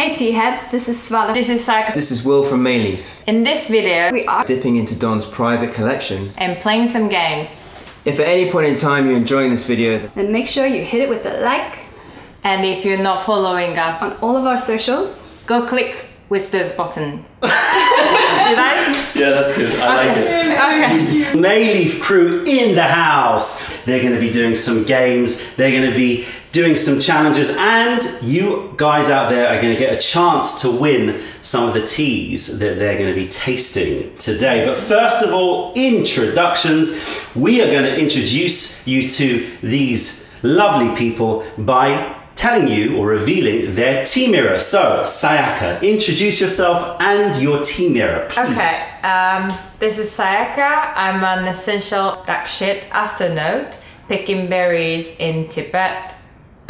Hey Tea Heads, this is Swallow. This is Psycho. This is Will from Mei Leaf. In this video, we are dipping into Don's private collection and playing some games. If at any point in time you're enjoying this video, then make sure you hit it with a like. And if you're not following us on all of our socials, go click with those button. Did I? Yeah, that's good. I like it. Okay. Mei Leaf crew in the house. They're going to be doing some games. They're going to be doing some challenges, and you guys out there are going to get a chance to win some of the teas that they're going to be tasting today. But first of all, introductions. We are going to introduce you to these lovely people by telling you or revealing their tea mirror. So, Sayaka, introduce yourself and your tea mirror, please. Okay, this is Sayaka. I'm an essential duck shit astronaut, picking berries in Tibet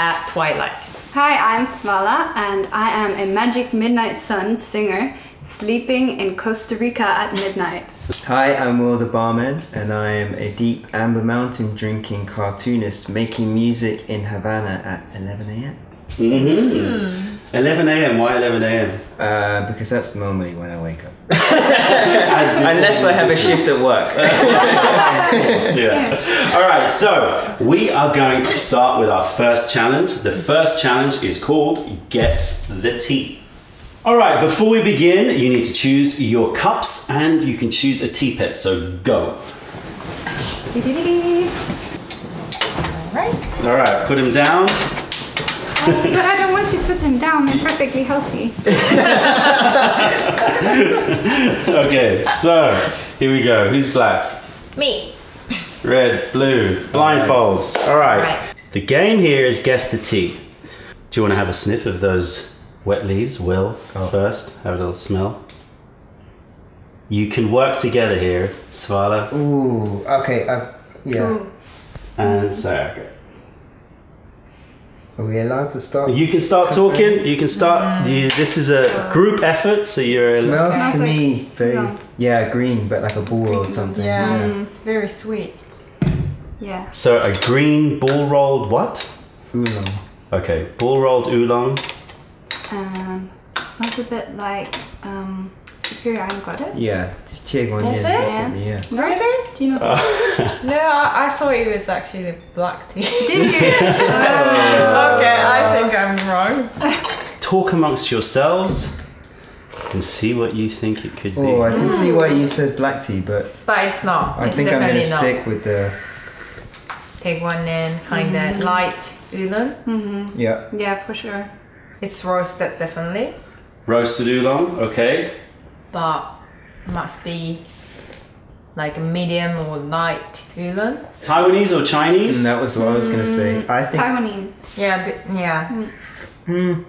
at twilight. Hi, I'm Svala, and I am a Magic Midnight Sun singer, sleeping in Costa Rica at midnight. Hi, I'm Will the Barman, and I am a deep amber mountain drinking cartoonist making music in Havana at 11 a.m. Mm-hmm. 11 a.m. Why 11 a.m? Because that's normally when I wake up. Unless I have a shift at work. Yeah. All right, so we are going to start with our first challenge. The first challenge is called Guess the Tea. All right, before we begin, you need to choose your cups, and you can choose a tea pet, so go. All right, put them down. But I don't want to put them down, they're perfectly healthy. Okay, so here we go. Who's black? Me. Red, blue, blindfolds. All right. The game here is Guess the Tea. Do you want to have a sniff of those wet leaves, Will, first? Have a little smell. You can work together here, Svala. Ooh, okay, yeah. Ooh. And Sarah. Are we allowed to start? You can start talking. You can start. This is a group effort, so you're. It smells to me like very green, but like a ball roll or something. Yeah, it's very sweet. Yeah. So a green ball rolled what? Oolong. Okay, ball rolled oolong. It smells a bit like Superior Iron Goddess. Yeah, just Tie Guan Yin. Is it? Yeah. Really? Do you know? No, I thought it was actually the black tea. Did you? Okay, I think I'm wrong. Talk amongst yourselves and see what you think it could be. Oh, I can see why you said black tea, but it's not. I think I'm going to stick with the Tie Guan Yin kind of light oolong. Mm-hmm. Yeah. Yeah, for sure. It's roasted, definitely. Roasted oolong, okay. But must be like a medium or light oolong. Taiwanese or Chinese? And that was what I was going to say. I think Taiwanese. Yeah, but yeah. Mm.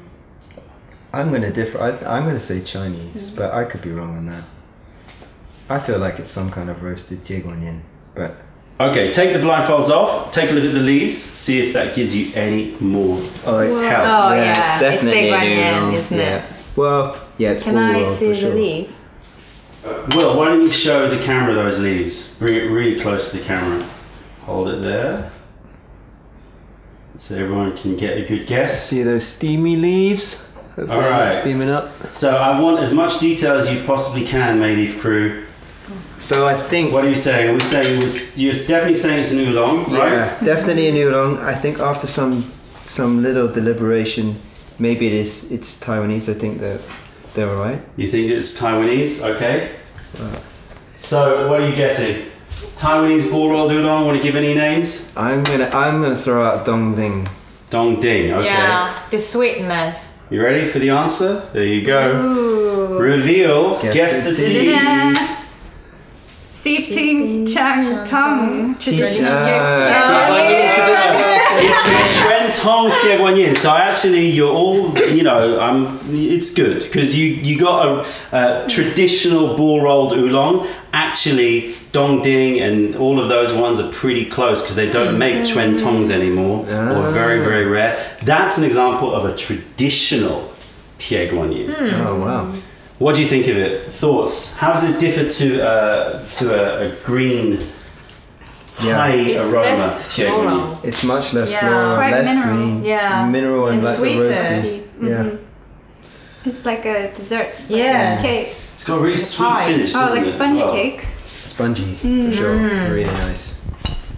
I'm going to differ. I'm going to say Chinese, but I could be wrong on that. I feel like it's some kind of roasted Tie Guan Yin, but. Okay, take the blindfolds off, take a look at the leaves, see if that gives you any more. Oh, it's help. Oh, yeah. It's definitely Tie Guan Yin, isn't it? Well, yeah, it's Can I see the leaf? Will, why don't you show the camera those leaves? Bring it really close to the camera. Hold it there. So everyone can get a good guess. See those steamy leaves? Hopefully they're steaming up. So I want as much detail as you possibly can, Mei Leaf crew. So I think... What are you saying? Are we saying you're definitely saying it's an oolong, right? Yeah, definitely an oolong. I think after some little deliberation, maybe it is. It's Taiwanese. I think they're alright. You think it's Taiwanese? Okay. Wow. So what are you guessing? Taiwanese ball rolled oolong. Want to give any names? I'm gonna throw out Dong Ding. Dong Ding. Okay. Yeah. The sweetness. You ready for the answer? There you go. Ooh. Reveal. Guess the tea. See Ping Chang Tong. Tie Guan Yin. So actually, you're all, you know, it's good because you got a traditional ball rolled oolong. Actually, Dong Ding and all of those ones are pretty close because they don't make Chuen Tongs anymore, or very, very rare. That's an example of a traditional Tie Guan Yin. Oh wow! What do you think of it? Thoughts? How does it differ to a green? Yeah. High aroma. It's much less floral, less mineral. Mineral and like sweeter. The roasty. Yeah. It's like a dessert. Yeah. Like a cake. It's got a really sweet finish, doesn't it? Oh, like spongy cake. Spongy, for sure. Really nice.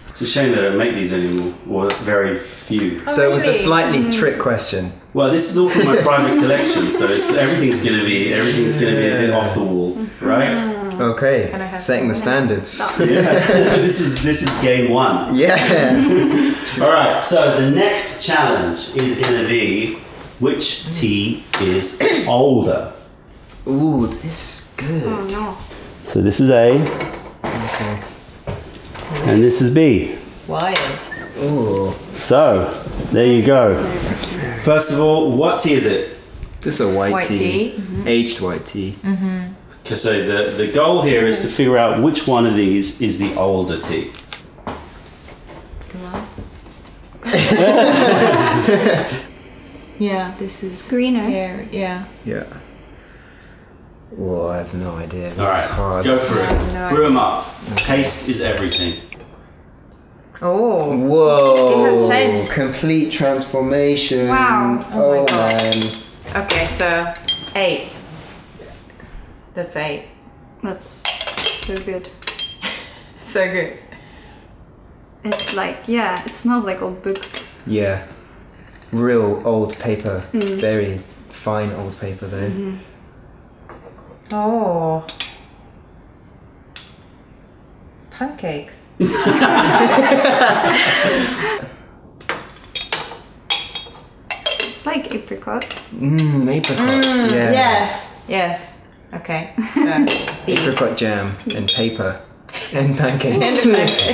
It's a shame they don't make these anymore, or very few. Oh, so it was a slightly trick question. Well, this is all from my private collection, so it's, everything's going to be a bit off the wall, right? Okay, setting the standards. Yeah. This is game one. Yeah. All right. So the next challenge is going to be which tea is older. Ooh, this is good. Oh no. So this is A. Okay. And this is B. Wild. Ooh. So there you go. First of all, what tea is it? This is a white tea. Mm-hmm. Aged white tea. Mm-hmm. Because so the goal here is to figure out which one of these is the older tea. Glass. Yeah, this is greener. Yeah, yeah. Yeah. Well, I have no idea. This is hard. Go for it. No Brew them up. Okay. Taste is everything. Oh. Whoa. It has changed. Complete transformation. Wow. Oh, my God. Man. Okay, so 8. That's 8. That's so good. So good. It's like, yeah, it smells like old books. Yeah. Real old paper. Mm. Very fine old paper, though. Mm-hmm. Oh. Pancakes. It's like apricots. Mmm, apricots. Mm, yeah. Yes, yes. Okay, so apricot jam and paper and pancakes.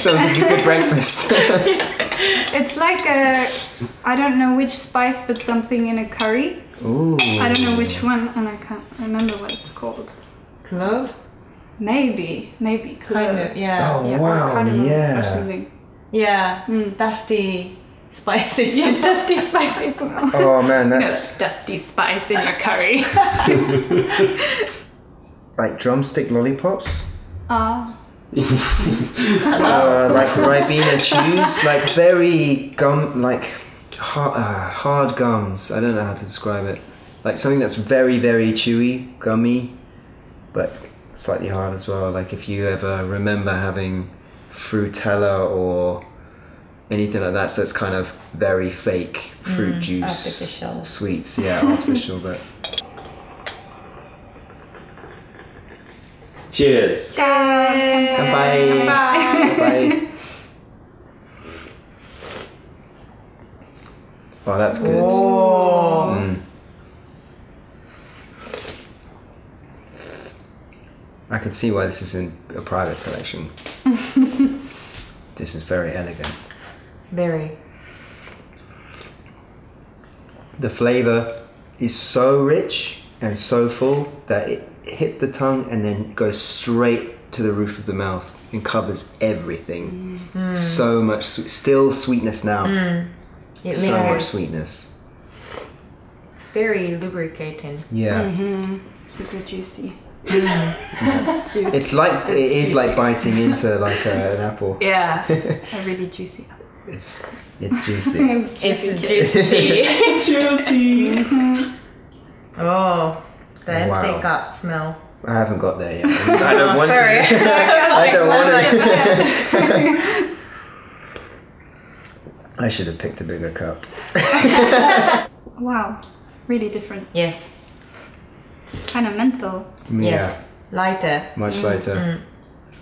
Sounds like a good breakfast. It's like a, I don't know which spice, but something in a curry. Ooh. I don't know which one, and I can't remember what it's called. Clove? Maybe clove. Kind of, yeah. Oh yeah, wow, cardamom, yeah. Or something. Yeah, dusty spicy. Yeah, dusty spicy. Oh man, that's... No, dusty spice in your curry. Like drumstick lollipops? Like Ribena chews, like very gum, like hard gums. I don't know how to describe it. Like something that's very, very chewy, gummy, but slightly hard as well. Like if you ever remember having Frutella or anything like that, so it's kind of very fake fruit juice. Artificial. Sweets, yeah, artificial, but... Cheers! Cheers! Bye. Bye. Bye. Oh, that's good. Mm. I can see why this is in a private collection. This is very elegant. Very. The flavour is so rich and so full that it hits the tongue and then goes straight to the roof of the mouth and covers everything. Mm. So much, still sweetness now. Mm. So much sweetness. It's very lubricating. Yeah. Mm-hmm. Super juicy. It's juicy. It is juicy. Like biting into like an apple. Yeah, a really juicy apple. It's juicy. It's juicy. Juicy. Mm-hmm. Oh. The empty gut smell. I haven't got there yet. I don't want sorry. To. I don't want to. I should have picked a bigger cup. Wow. Really different. Yes. Kind of menthol. Yeah. Yes. Lighter. Much lighter. Mm.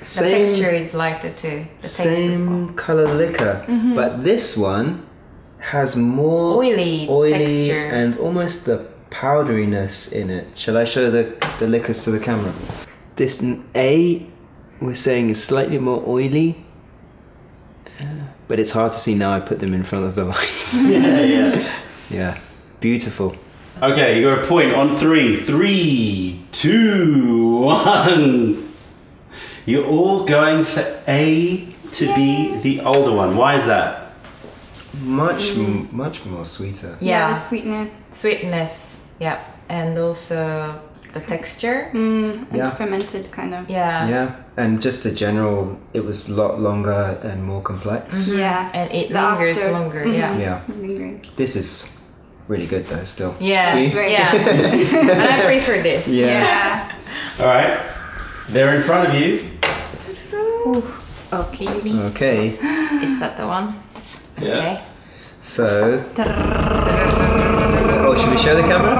The texture is lighter too. The same colour liquor. Mm-hmm. But this one has more oily texture and almost the powderiness in it. Shall I show the liquors to the camera? This A, we're saying, is slightly more oily, but it's hard to see now. I put them in front of the lights. Yeah. Beautiful. Okay, you got a point on 3, 3, 2, 1. You're all going for A to be the older one. Why is that? Much more sweeter. Yeah, sweetness. Yeah, and also the texture. And fermented kind of. Yeah. Yeah, and just a general. It was a lot longer and more complex. Mm-hmm. Yeah, and it lingers longer. Mm-hmm. Yeah. Lingering. This is really good though still. Yeah, it's very, yeah. And I prefer this. Yeah. All right. They're in front of you. Okay. Okay. Is that the one? Yeah. Okay. So. Oh, should we show the camera?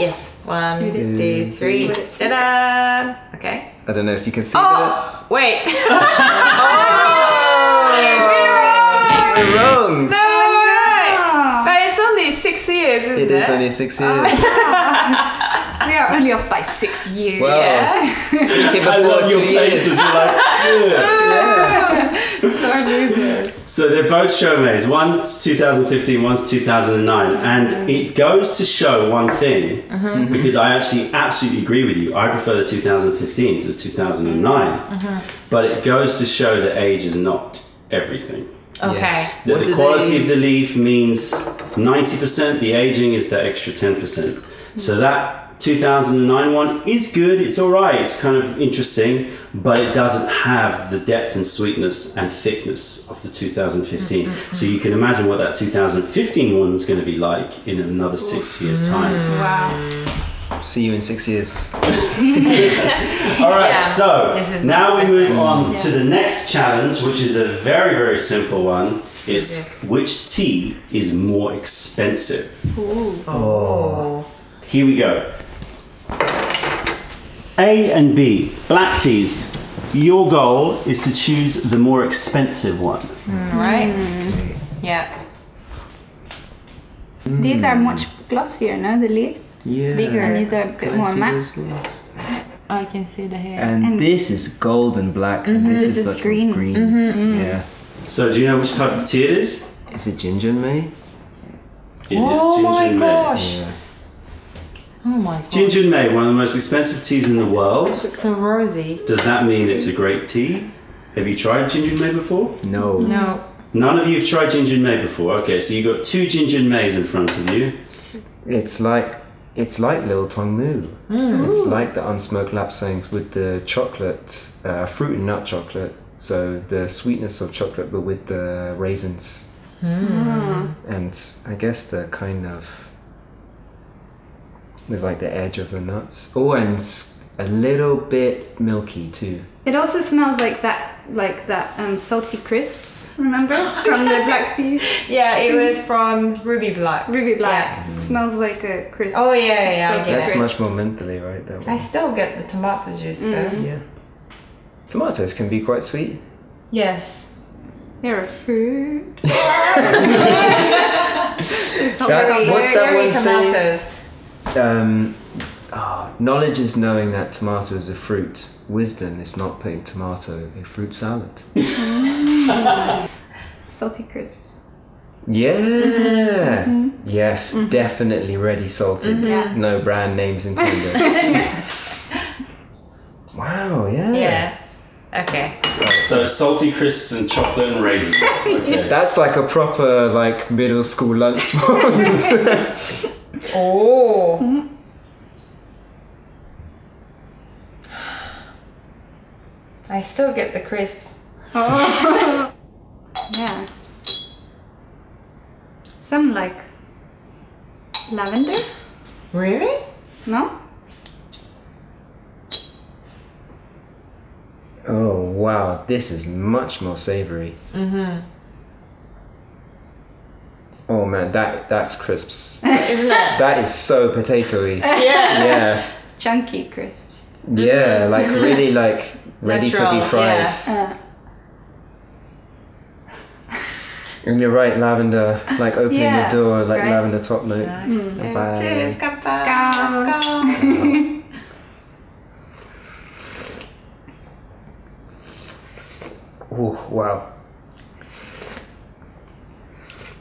Yes. 1, 2, 3. Ta-da! Okay. I don't know if you can see that. Wait. Oh! We're wrong. No. It is only six years. We are only off by 6 years. Wow. Yeah. I love your faces. You're like, yeah. Sorry, losers. So they're both Shoumeis. One's 2015, one's 2009. And it goes to show one thing, because I actually absolutely agree with you. I prefer the 2015 to the 2009. But it goes to show that age is not everything. Okay. Yes. The quality of the leaf means 90%, the aging is that extra 10%. So that 2009 one is good, it's alright, it's kind of interesting, but it doesn't have the depth and sweetness and thickness of the 2015. So you can imagine what that 2015 one is going to be like in another 6 years time. Wow. See you in 6 years. Alright, so now we move on to the next challenge, which is a very, very simple one. It's which tea is more expensive. Ooh. Oh. Here we go. A and B, black teas. Your goal is to choose the more expensive one. Right? Yeah. These are much glossier, no? The leaves? Yeah. Bigger. And these are a bit more matte. I can see the hair. And this is gold and black. And this is like green. Yeah. So do you know which type of tea it is? Is it Jin Jun Mei? It is Jin Jun Mei. Yeah. Oh my gosh. Jin Jun Mei, one of the most expensive teas in the world. It's so rosy. Does that mean it's a great tea? Have you tried Jin Jun Mei before? No. No. None of you have tried Jin Jun Mei before. Okay, so you've got two Jin Jun Meis in front of you. It's like Little Tong Mu. It's like the unsmoked lapsangs with the chocolate, fruit and nut chocolate. So the sweetness of chocolate, but with the raisins, and I guess the kind of with like the edge of the nuts. Oh, and a little bit milky too. It also smells like that, salty crisps. Remember from the black tea? Yeah, it was from Ruby Black. Ruby Black smells like a crisp. Oh yeah, yeah. That's much more mentally, right? That one. I still get the tomato juice though. Yeah. Tomatoes can be quite sweet. Yes. They're a fruit. What's that one saying? Knowledge is knowing that tomato is a fruit. Wisdom is not putting tomato in fruit salad. Salty crisps. Yeah. Yes, definitely ready salted. No brand names intended. Wow, yeah. Yeah. Okay. So salty crisps and chocolate and raisins. Okay. That's like a proper like middle school lunchbox. Oh. I still get the crisps. Oh. Yeah. Some like lavender. Really? No? Oh wow, this is much more savory. Oh man, that's crisps. Isn't it? That is so potatoy. Yeah. Chunky crisps. Yeah, like really like ready to be fried. Yeah. And you're right, lavender, like opening the door, like lavender top note. Cheers, kappa. Oh, wow.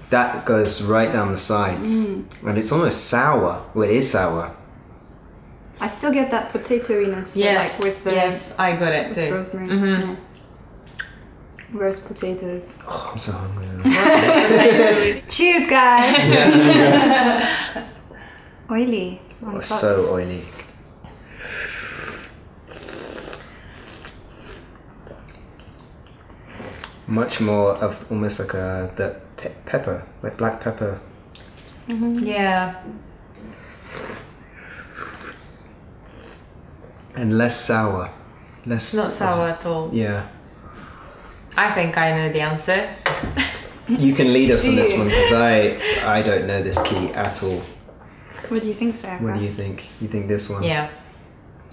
That goes right down the sides. And it's almost sour. Well, it is sour. I still get that potatoiness. Yes. Like with the, yes, I got it too. Rosemary. Yeah. Roast potatoes. Oh, I'm so hungry. Cheers, guys. Yeah. Oily. Oh, so oily. Much more of almost like a pepper, like black pepper Mm-hmm. Yeah. And less sour. Less. Not sour at all. Yeah. I think I know the answer. You can lead us on this one because I don't know this tea at all. What do you think, Sarah? What do you think? You think this one? Yeah.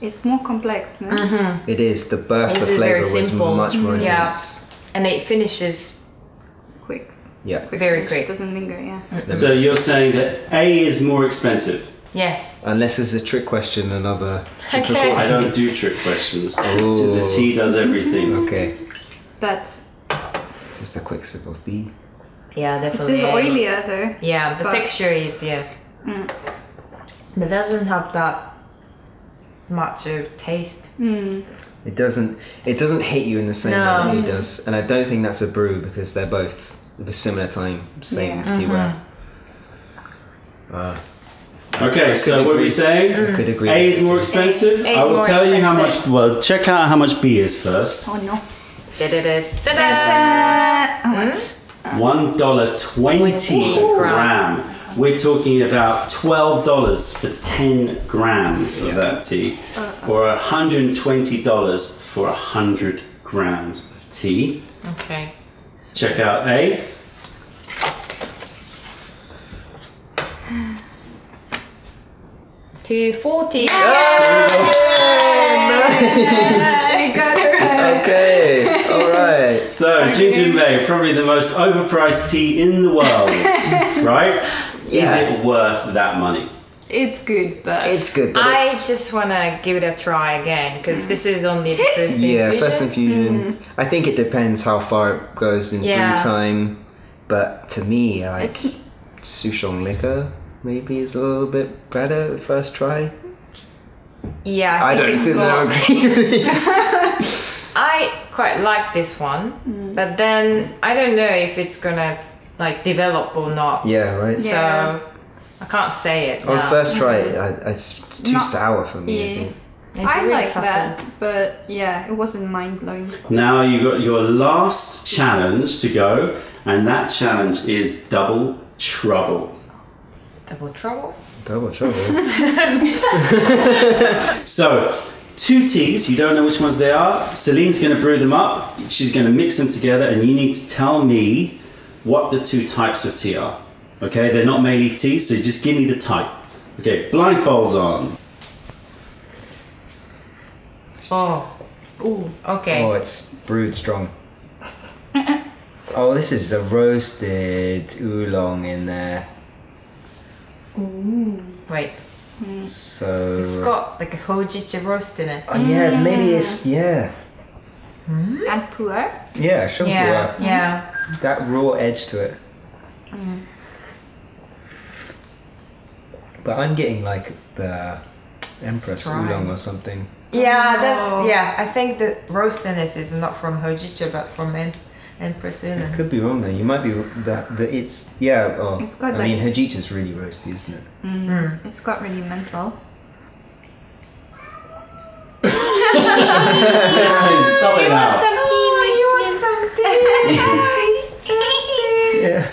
It's more complex, no? Mm-hmm. It is. The burst of flavour was much more intense. Yeah. And it finishes quick. Yeah. Very quick. It doesn't linger, yeah. So you're saying that A is more expensive? Yes. Unless it's a trick question, another difficult one. I don't do trick questions. Oh. The tea does everything. Okay. But... just a quick sip of B. Yeah, definitely. This is oilier though. Yeah, the texture is, yes. Mm. But it doesn't have that much of taste. Mm. It doesn't hit you in the same way that he does. And I don't think that's a brew because they're both of a similar time, same tea wear. Okay, so what are we saying? I could agree. A is more expensive. I will tell you how much. Well, check out how much B is first. Oh no! How much? $1.20 a gram. We're talking about $12 for 10 grams of that tea, or $120 for 100 grams of tea. Okay. Check out A. $2.40. Yay! Nice. You got it right. Okay, alright. So, Jin Jun Mei, probably the most overpriced tea in the world, right? Yeah. Is it worth that money? It's good, but... it's good, but I just want to give it a try again, because this is only the first infusion. Yeah, first infusion. Mm. I think it depends how far it goes in brew time, but to me, like, Souchong liquor... maybe it's a little bit better first try. Yeah, I don't think they'll agree with you. I quite like this one, but then I don't know if it's gonna like develop or not. Yeah, right. So I can't say it. On first try, it's too sour for me. Yeah. I think. I like that, but yeah, it wasn't mind blowing. Now you got your last challenge to go, and that challenge is double trouble. Double trouble. So, 2 teas, you don't know which ones they are. Celine's going to brew them up, she's going to mix them together, and you need to tell me what the 2 types of tea are. Okay, they're not Mei Leaf tea, so just give me the type. Okay, blindfolds on. Oh. Ooh, okay. Oh, it's brewed strong. Oh, this is a roasted oolong in there. Ooh. Wait. Mm. So it's got like a hojicha roast in it. Oh yeah, maybe it's and puerh. Yeah, sure. Yeah, puerh. Yeah. That raw edge to it. Mm. But I'm getting like the Empress oolong or something. Yeah, that's I think the roastiness is not from hojicha but from Empress oolong. I could be wrong though. You might be that it's it's got hojicha's really roasty, isn't it? Mm-hmm. It's got really menthol. Stop it now. You want some tea? Yeah.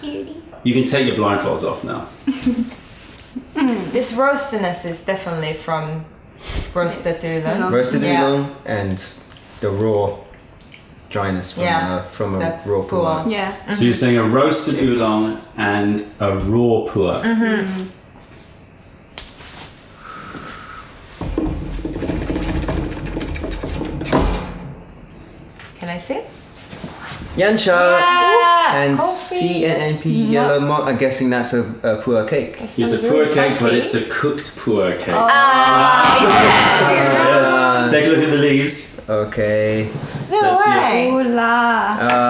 Cutie. You can take your blindfolds off now. This roastiness is definitely from roasted oolong. Roasted oolong and the raw dryness from a raw puerh. Yeah. Mm-hmm. So you're saying a roasted oolong and a raw puerh. Mm-hmm. Can I sit? Yancha and CNNP yellow mark. I'm guessing that's a puerh cake. It's a puerh cake, but it's a cooked puerh cake. Yes. Take a look at the leaves. Okay. No way.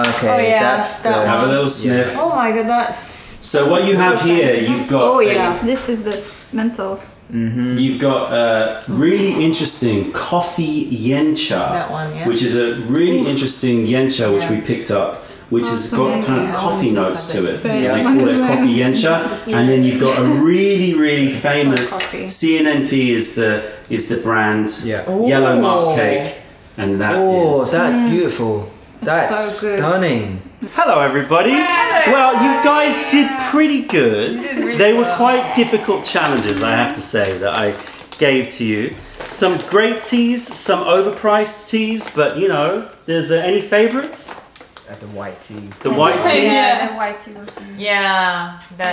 Okay, that's the... have a little sniff. Oh my god, that's... so what you have here, you've got... oh yeah, this is the menthol. Mm-hmm. You've got a really interesting coffee yancha, that one, which is a really interesting yancha which we picked up, which has got kind of coffee notes to it. They call it coffee yancha, and then you've got a really, really famous CNNP is the brand yellow mark cake, And that is... Oh, that's beautiful. That's so stunning. Hello, everybody. Hello. Well, you guys did pretty good. They were quite difficult challenges, I have to say, that I gave to you. Some great teas, some overpriced teas, but you know, there's any favorites? The white tea. The white tea? Yeah, the white tea was good. Yeah, the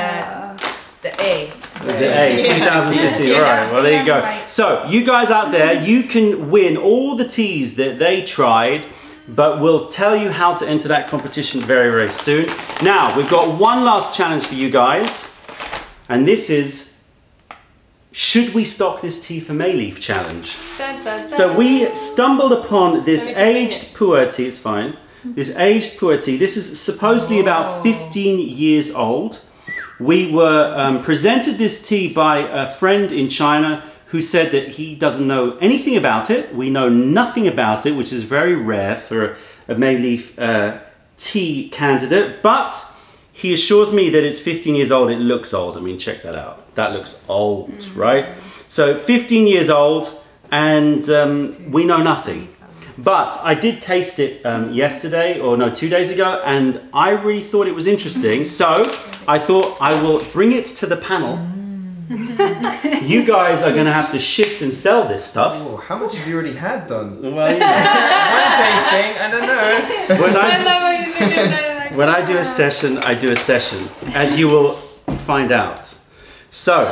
A, 2015, yeah. Alright, well there you go. So, you guys out there, you can win all the teas that they tried, but we'll tell you how to enter that competition very, very soon. Now, we've got one last challenge for you guys, and this is Should we stock this tea for Mei Leaf challenge? Dun, dun, dun. So we stumbled upon this aged Puerh tea, it's fine. This aged Puerh tea, this is supposedly about 15 years old. We were presented this tea by a friend in China who said that he doesn't know anything about it. We know nothing about it, which is very rare for a Mei Leaf tea candidate, but he assures me that it's 15 years old. It looks old. I mean, check that out. That looks old, right? So 15 years old, and we know nothing. But I did taste it yesterday, or no, 2 days ago, and I really thought it was interesting. So I thought I will bring it to the panel. You guys are going to have to shift and sell this stuff. Oh, how much have you already had done? Well, you know. One tasting, I don't know. When I do a session, I do a session, as you will find out. So,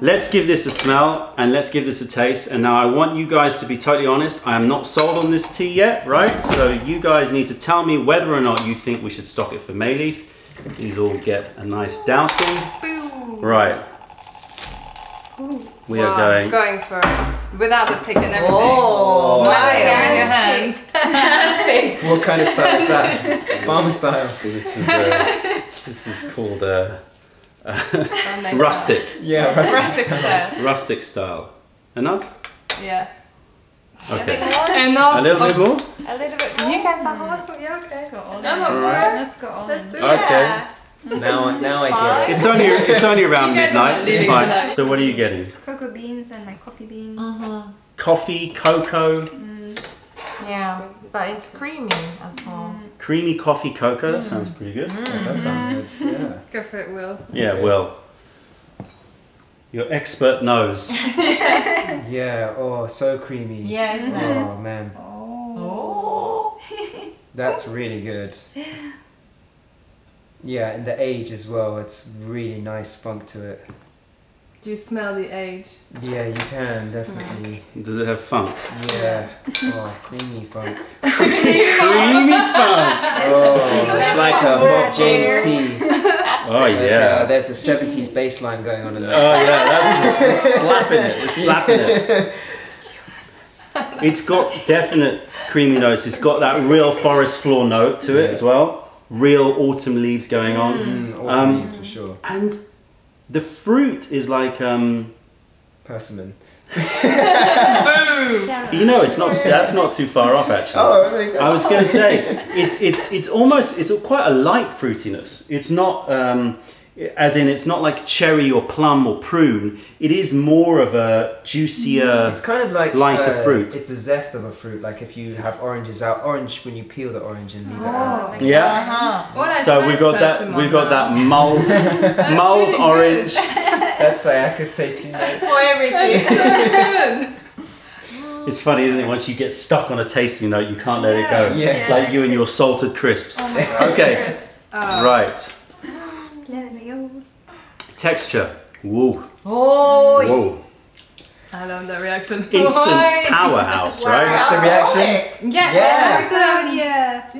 let's give this a smell and let's give this a taste. And now I want you guys to be totally honest. I am not sold on this tea yet, right? So you guys need to tell me whether or not you think we should stock it for Mei Leaf. These all get a nice dousing. Right. We are going for it. Without the pick and everything. Oh, smile in your hands. What kind of style is that? Farmer style. This is called rustic. Yeah, rustic style. Enough? Yeah. Okay. Enough. A little bit more? A little bit more. You guys have a yeah, okay. Let's go on. Let's do it. Okay. Now I get it. It's only around midnight, it's fine. So what are you getting? Cocoa beans and like coffee beans. Coffee, cocoa. Yeah, but it's creamy as well. Creamy coffee cocoa, that sounds pretty good. Yeah, that sounds good, yeah. Go for it, Will. Yeah, Will. Your expert knows. Yeah, oh, so creamy. Yeah, isn't it? Oh, man. Oh. That's really good. Yeah, and the age as well, it's really nice funk to it. Do you smell the age? Yeah, you can, definitely. Does it have funk? Yeah. Oh, creamy funk. Creamy funk! Oh, it's like a Bob James tea. Oh, yeah. There's a 70s bass line going on in there. Oh, yeah, that's slapping it. It's slapping it. It's got definite creamy notes. It's got that real forest floor note to it as well. Real autumn leaves going on. Autumn leaves for sure. And the fruit is like persimmon. Boom! You know, it's not. That's not too far off actually. Oh my God. I was going to say it's almost quite a light fruitiness. It's not as in it's not like cherry or plum or prune. It is more of a juicier. It's kind of like lighter fruit. It's a zest of a fruit. Like if you have oranges out, orange when you peel the orange and leave it out. Yeah. So we got that mulled orange. That's Sayaka's tasting note. For everything. It's funny, isn't it? Once you get stuck on a tasting note, you can't let it go. Yeah. Yeah. Like you and your salted crisps. Oh my God. Okay. Crisps. Oh. Right. Texture. Whoa. Oh. Whoa. I love that reaction. Instant powerhouse, right? Wow. That's the reaction. Yeah. Yeah. The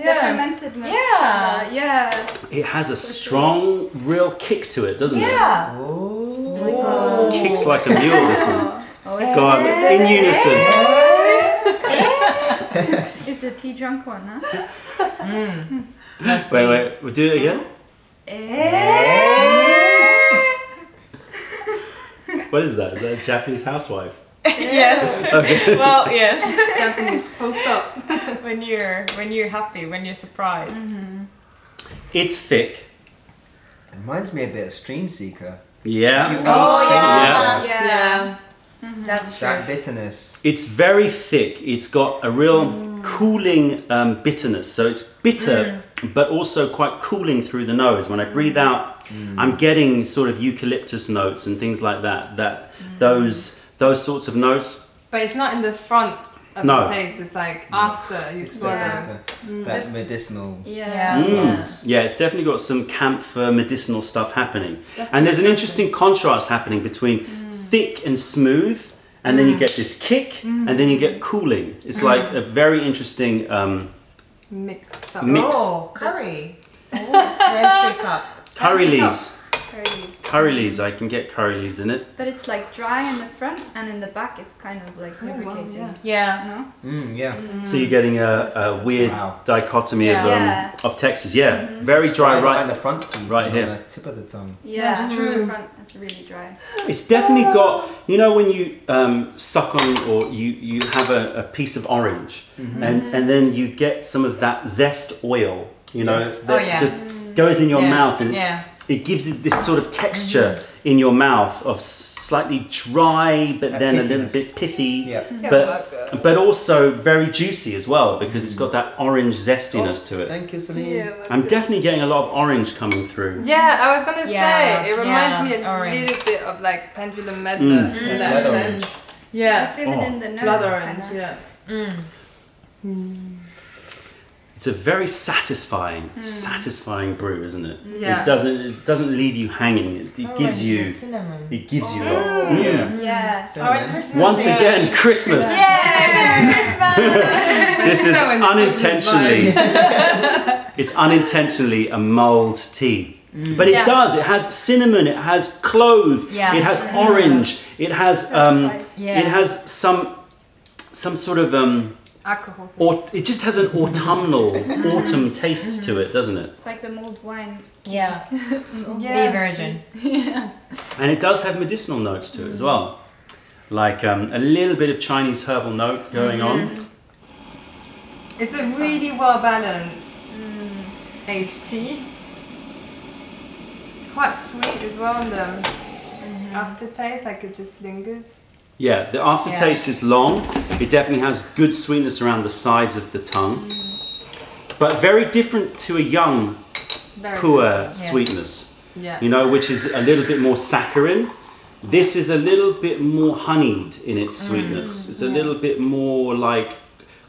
fermentedness. Yeah. Yeah. It has a strong, real kick to it, doesn't it? Yeah. Oh. My God. Kicks like a mule, this one. Oh, yeah. Go on, in unison. Yeah. It's a tea drunk one, huh? Wait. We'll do it again. What is that? Is that a Japanese housewife? Yes. Okay. Well, yes. Japanese. Full stop. When you're happy, when you're surprised. It's thick. It reminds me a bit of Stream Seeker. Yeah. Oh, yeah. Mm-hmm. That's true. That bitterness. It's very thick. It's got a real cooling bitterness. So it's bitter, but also quite cooling through the nose. When I breathe out, I'm getting sort of eucalyptus notes and things like that. Those sorts of notes. But it's not in the front of the taste. It's like after you swallow. That medicinal. Yeah, it's definitely got some camphor medicinal stuff happening. Definitely. And there's an interesting contrast happening between thick and smooth, and then you get this kick, and then you get cooling. It's like a very interesting mix. Oh, curry. Curry leaves. Curry leaves. I can get curry leaves in it. But it's like dry in the front, and in the back it's kind of like lubricating. So you're getting a weird dichotomy of textures. Very dry right in the front, right here, the tip of the tongue. It's true. The front, it's really dry. It's definitely got, you know, when you suck on or you have a piece of orange, and then you get some of that zest oil, you know, that just goes in your mouth, and it's, it gives it this sort of texture in your mouth of slightly dry, but then a little bit pithy, but also very juicy as well, because it's got that orange zestiness to it. Thank you, Celine. I'm definitely getting a lot of orange coming through. Yeah, I was gonna say, it reminds me a little bit of like Pendulum Medley in that sense. Yeah, I feel it in the nose. Blood orange, It's a very satisfying, satisfying brew, isn't it? Yeah. It doesn't leave you hanging. It gives you. Cinnamon. Once again, Christmas. Merry Christmas. This is unintentionally. It's unintentionally a mulled tea, but it does. It has cinnamon. It has clove. It has orange. It has It has some sort of alcohol. Or it just has an autumn taste to it, doesn't it? It's like the mulled wine. The version. And it does have medicinal notes to it as well, like a little bit of Chinese herbal note going on. It's a really well balanced aged tea. Quite sweet as well in the aftertaste. Like it just lingers. Yeah, the aftertaste is long. It definitely has good sweetness around the sides of the tongue. But very different to a young Puerh sweetness, you know, which is a little bit more saccharine. This is a little bit more honeyed in its sweetness. It's a little bit more like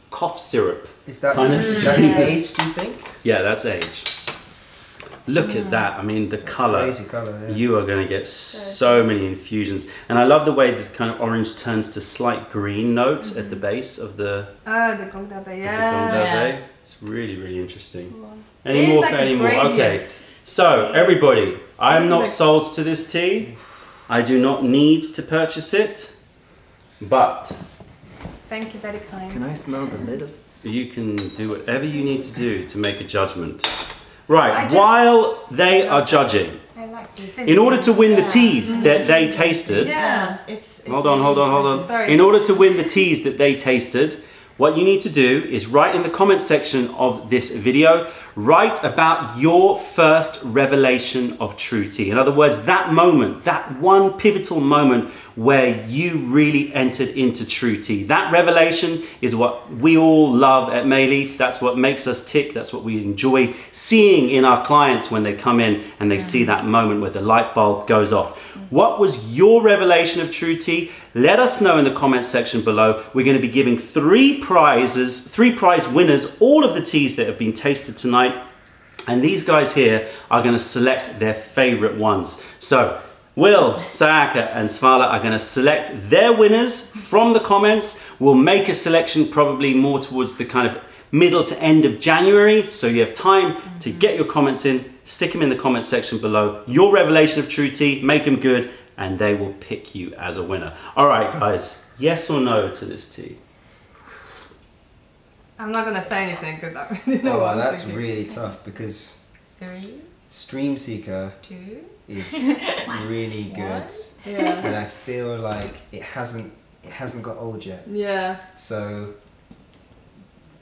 cough syrup. Is that kind of age, do you think? Yeah, that's age. Look at that, I mean, that's colour, crazy colour, you are going to get so many infusions. And I love the way the kind of orange turns to slight green note at the base of the... Oh, the Gongdabe, It's really, really interesting. Okay, so everybody, I am not sold to this tea. I do not need to purchase it, but... Thank you, very kind. Can I smell the lid of this? You can do whatever you need to do to make a judgement. Right, while they are judging, I like this. In order to win the teas that they tasted, hold on. In order to win the teas that they tasted, what you need to do is write in the comment section of this video, write about your first revelation of true tea. In other words, that moment, that one pivotal moment where you really entered into true tea. That revelation is what we all love at Mei Leaf. That's what makes us tick. That's what we enjoy seeing in our clients when they come in and they see that moment where the light bulb goes off. What was your revelation of true tea? Let us know in the comments section below. We're going to be giving three prize winners, all of the teas that have been tasted tonight. And these guys here are going to select their favorite ones. So Will, Sayaka and Svala are going to select their winners from the comments. We'll make a selection probably more towards the kind of middle to end of January. So you have time to get your comments in, stick them in the comments section below. Your revelation of true tea, make them good, and they will pick you as a winner. All right, guys, yes or no to this tea? I'm not going to say anything because I really know what I'm that's thinking. Really tough because Stream Seeker is really good. And I feel like it hasn't got old yet. So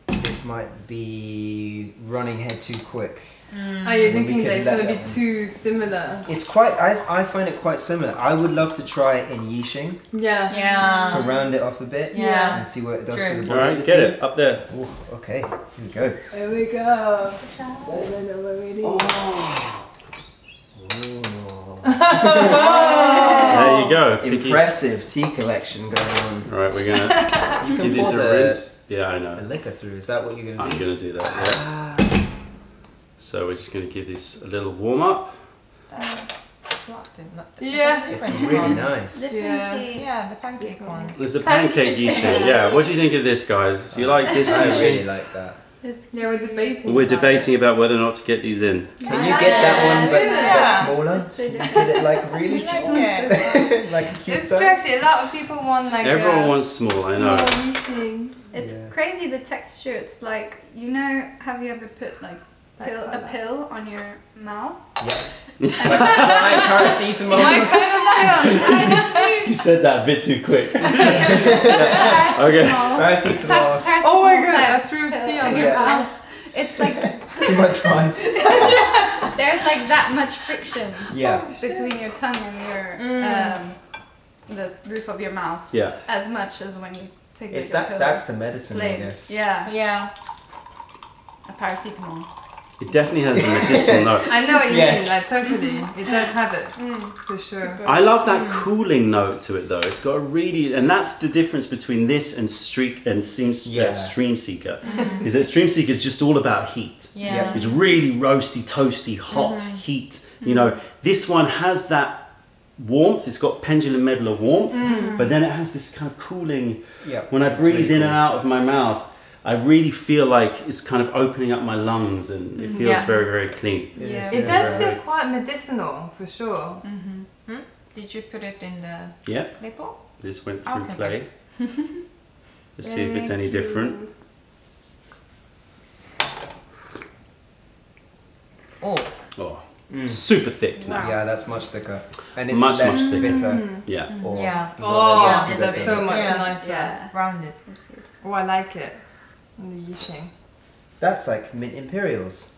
this this might be running head too quick. Are you thinking that it's going to be too similar? It's quite, I find it quite similar. I would love to try it in Yixing. Yeah. Yeah. To round it off a bit. Yeah. And see what it does to the body. Alright, get it, up there. Ooh, okay, here we go. Here we go. Oh. There you go. Picky. Impressive tea collection going on. Alright, we're going to give this a rinse. Yeah, I know. The liquor through, is that what you're going to do? I'm going to do that, yeah. So we're just going to give this a little warm up. That's yeah, it's really nice. The pancake, yeah, the pancake one. There's a pancake Yixing. Yeah, what do you think of this, guys? Do you like this? I really like that. It's, yeah, we're debating. We're debating about whether or not to get these in. Can you get that one but smaller? So you get it like really small, like a cute size. It's true, actually. A lot of people want like. Everyone wants small. I know. Yixing. It's crazy the texture. It's like, you know, have you ever put like. A pill on your mouth? Yeah. You said that a bit too quick. Okay. Paracetamol. Oh my god, I threw tea on your mouth. It's like... Too much fun. There's like that much friction between your tongue and your the roof of your mouth. Yeah. As much as when you take it's like that. That's the medicine, I guess. Yeah. Yeah. A paracetamol. It definitely has a medicinal note. I know what you mean, like totally. It does have it, for sure. Super. I love that cooling note to it though. It's got a really, and that's the difference between this and Stream Seeker. Is that Stream Seeker is just all about heat. Yeah. Yeah. It's really roasty, toasty, hot heat. You know, this one has that warmth. It's got Pendulum Medley warmth, but then it has this kind of cooling. Yeah. When I breathe really in and out of my mouth, I really feel like it's kind of opening up my lungs and it feels very, very clean. Yeah. It does feel quite medicinal, for sure. Mm-hmm. Did you put it in the clay pot? This went through clay. Let's see if it's any different. Oh. Oh. Super thick. Wow. Yeah, that's much thicker. And it's much, less much bitter. Yeah. Or oh, that's so much nicer. Yeah. Rounded. Oh, I like it. The Yixing. That's like mint imperials.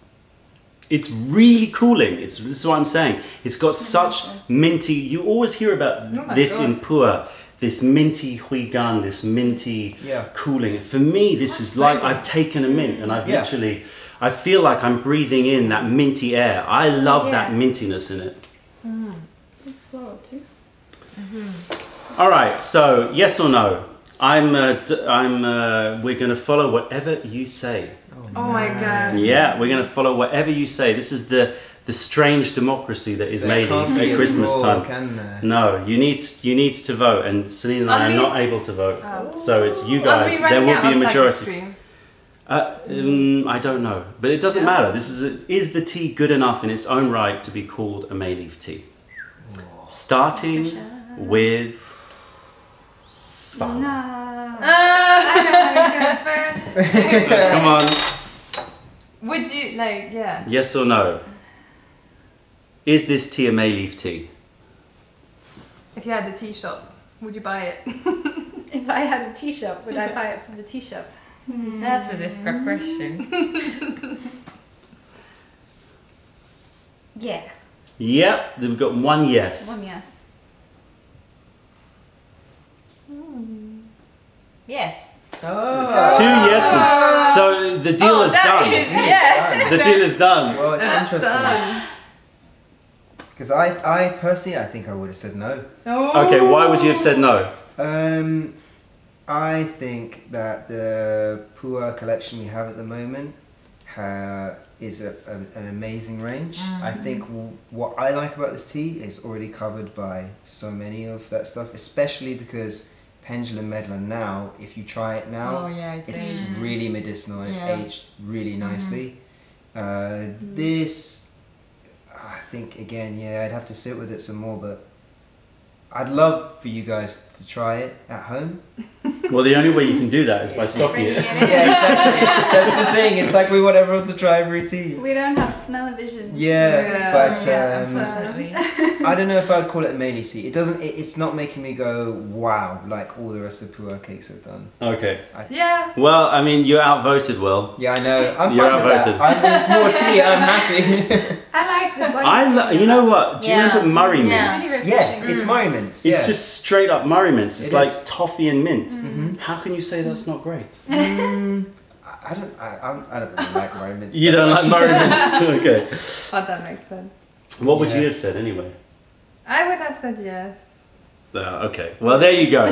It's really cooling. It's this is what I'm saying. It's got such minty. You always hear about this in Puerh. This minty huigan, this minty cooling. For me, this is like I've taken a mint and I've literally. I feel like I'm breathing in that minty air. I love that mintiness in it. Good flower too. All right. So yes or no? We're going to follow whatever you say. Oh my god. Yeah, we're going to follow whatever you say. This is the strange democracy that is made at Christmas time. No, you need to vote and Celine and I are not able to vote. So it's you guys, there will be a majority. I don't know, but it doesn't matter. This is the tea good enough in its own right to be called a Mei Leaf tea? Starting with... Spam. No. I don't know who's going first. Come on. Would you like yes or no? Is this tea a Mei Leaf tea? If you had a tea shop, would you buy it? If I had a tea shop, would I buy it from the tea shop? That's a difficult question. Yep, we've got one yes. One yes. Yes. Oh. Two yeses. So the deal is done. The deal is done. Well, it's interesting. Because I personally, I think I would have said no. Okay, why would you have said no? I think that the Puerh collection we have at the moment is an amazing range. I think what I like about this tea is already covered by so many of that stuff, especially because Pendulum Medley now, if you try it now, it's really medicinal, it's aged really nicely. This, I think again, I'd have to sit with it some more, but I'd love for you guys to try it at home. Well, the only way you can do that is by stopping it. Yeah, exactly. That's the thing. It's like we want everyone to try every tea. We don't have smell-o-vision. Yeah, but so. I don't know if I'd call it a Mei Leaf tea. It doesn't. It's not making me go wow like all the rest of Puerh cakes have done. Okay. Yeah. Well, I mean, you're outvoted, Will. Yeah, I know. I'm you're outvoted. There's more tea. Yeah. I'm happy. I like the you know what? Do you remember Murray Mints? Yeah, it's Murray Mints. It's just straight up Murray Mints. It's like toffee and mint. Mm-hmm. How can you say that's not great? I don't really like Murray Mints. You don't like Murray Mints? Okay. Oh, that makes sense. What would you have said anyway? I would have said yes. Okay, well there you go.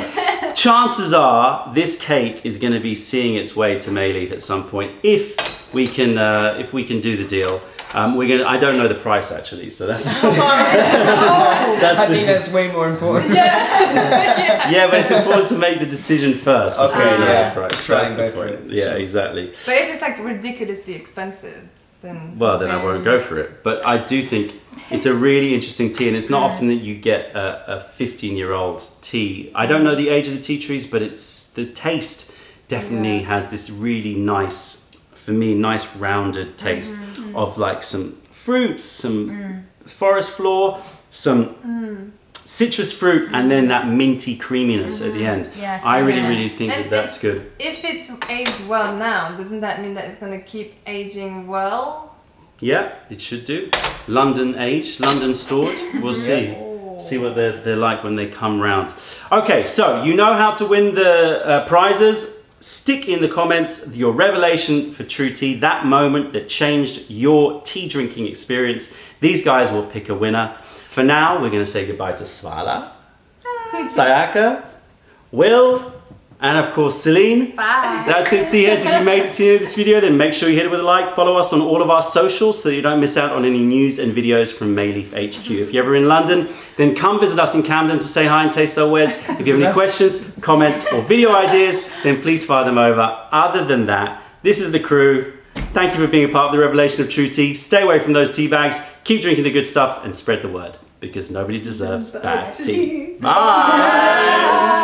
Chances are this cake is going to be seeing its way to Mei Leaf at some point if we can do the deal. We're gonna. I don't know the price actually, so that's. I think that's way more important. Yeah. Yeah, but it's important to make the decision first before you know the price. That's the point. Yeah, exactly. But if it's like ridiculously expensive, then. Well, then I won't go for it. But I do think it's a really interesting tea, and it's not often that you get a 15-year-old tea. I don't know the age of the tea trees, but it's the taste definitely has this really nice. For me, nice rounded taste of like some fruits, some forest floor, some citrus fruit, and then that minty creaminess at the end. Yeah, I really think and that's good. If it's aged well now, doesn't that mean that it's going to keep aging well? Yeah, it should do. London aged, London stored, we'll see. See what they're like when they come round. Okay, so you know how to win the prizes. Stick in the comments your revelation for True Tea, that moment that changed your tea drinking experience. These guys will pick a winner. For now, we're going to say goodbye to Svala, Sayaka, Will, and of course Celine. Bye. That's it, tea heads. If you made it to the end of this video, then make sure you hit it with a like. Follow us on all of our socials so you don't miss out on any news and videos from Mei Leaf HQ. If you're ever in London, then come visit us in Camden to say hi and taste our wares. If you have any questions, comments, or video ideas, then please fire them over. Other than that, this is the crew. Thank you for being a part of the revelation of True Tea. Stay away from those tea bags. Keep drinking the good stuff and spread the word because nobody deserves bad tea. Bye.